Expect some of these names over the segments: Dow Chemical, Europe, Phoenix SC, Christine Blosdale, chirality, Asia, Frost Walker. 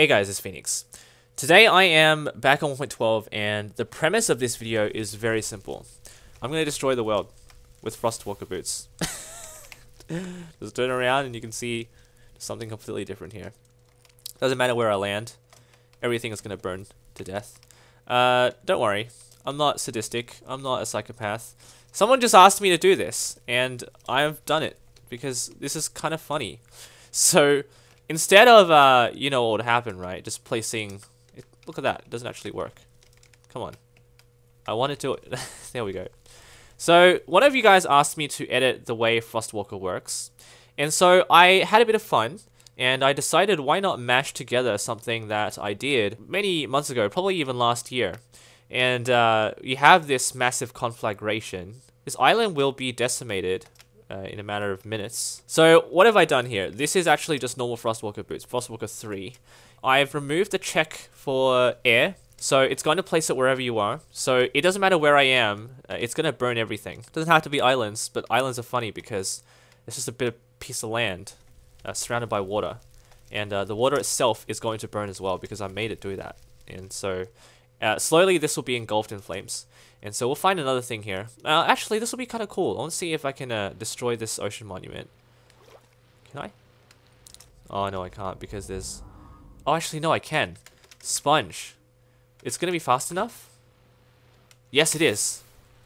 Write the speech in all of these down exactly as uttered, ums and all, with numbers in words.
Hey guys, it's Phoenix. Today I am back on one point twelve, and the premise of this video is very simple. I'm going to destroy the world with Frost Walker boots. Just turn around and you can see something completely different here. Doesn't matter where I land, everything is going to burn to death. Uh, don't worry, I'm not sadistic, I'm not a psychopath. Someone just asked me to do this, and I've done it, because this is kind of funny. So, instead of, uh, you know what would happen, right? Just placing... It, look at that. It doesn't actually work. Come on. I wanted to... There we go. So, one of you guys asked me to edit the way Frost Walker works. And so, I had a bit of fun. And I decided, why not mash together something that I did many months ago, probably even last year. And uh, you have this massive conflagration. This island will be decimated... Uh, in a matter of minutes. So what have I done here? This is actually just normal Frost Walker boots, Frost Walker three. I've removed the check for air, so it's going to place it wherever you are. So it doesn't matter where I am, uh, it's going to burn everything. It doesn't have to be islands, but islands are funny because it's just a bit of piece of land uh, surrounded by water. And uh, the water itself is going to burn as well because I made it do that. And so uh, slowly this will be engulfed in flames. And so we'll find another thing here. Uh, actually, this will be kind of cool. I want to see if I can uh, destroy this ocean monument. Can I? Oh, no, I can't because there's... Oh, actually, no, I can. Sponge. It's going to be fast enough? Yes, it is.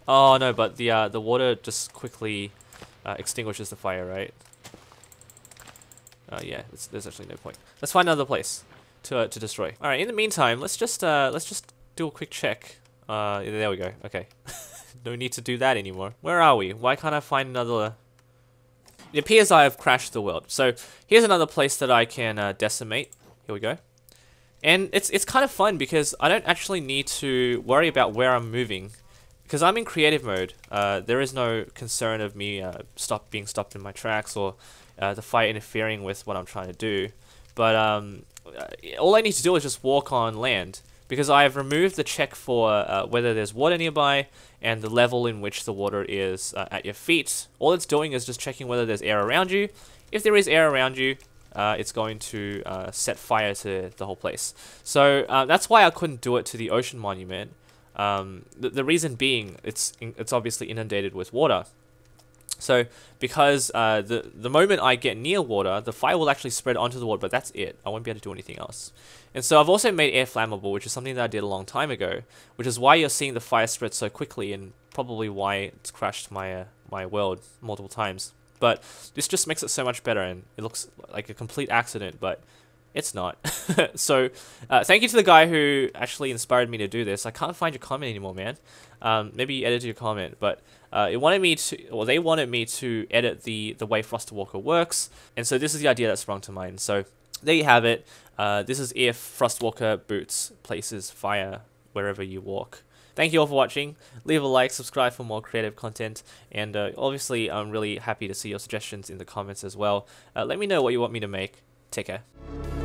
Oh, no, but the uh, the water just quickly uh, extinguishes the fire, right? Oh, uh, yeah, it's, there's actually no point. Let's find another place to, uh, to destroy. All right, in the meantime, let's just uh, let's just do a quick check. Uh, there we go. Okay. No need to do that anymore. Where are we? Why can't I find another... It appears I have crashed the world. So, here's another place that I can uh, decimate. Here we go. And it's, it's kind of fun because I don't actually need to worry about where I'm moving. Because I'm in creative mode. Uh, there is no concern of me uh, stop being stopped in my tracks or uh, the fire interfering with what I'm trying to do. But um, all I need to do is just walk on land. Because I have removed the check for uh, whether there's water nearby and the level in which the water is uh, at your feet. All it's doing is just checking whether there's air around you. If there is air around you, uh, it's going to uh, set fire to the whole place. So uh, that's why I couldn't do it to the ocean monument. Um, the, the reason being, it's it's obviously inundated with water. So because uh, the, the moment I get near water, the fire will actually spread onto the water, but that's it. I won't be able to do anything else. And so I've also made air flammable, which is something that I did a long time ago, which is why you're seeing the fire spread so quickly and probably why it's crashed my, uh, my world multiple times. But this just makes it so much better and it looks like a complete accident, but it's not. So uh, thank you to the guy who actually inspired me to do this. I can't find your comment anymore, man. Um, maybe you edited your comment, but... Uh, it wanted me to, or they wanted me to edit the, the way Frost Walker works. And so this is the idea that sprung to mind. So there you have it. Uh, this is if Frost Walker boots places fire wherever you walk. Thank you all for watching. Leave a like, subscribe for more creative content. And uh, obviously I'm really happy to see your suggestions in the comments as well. Uh, let me know what you want me to make. Take care.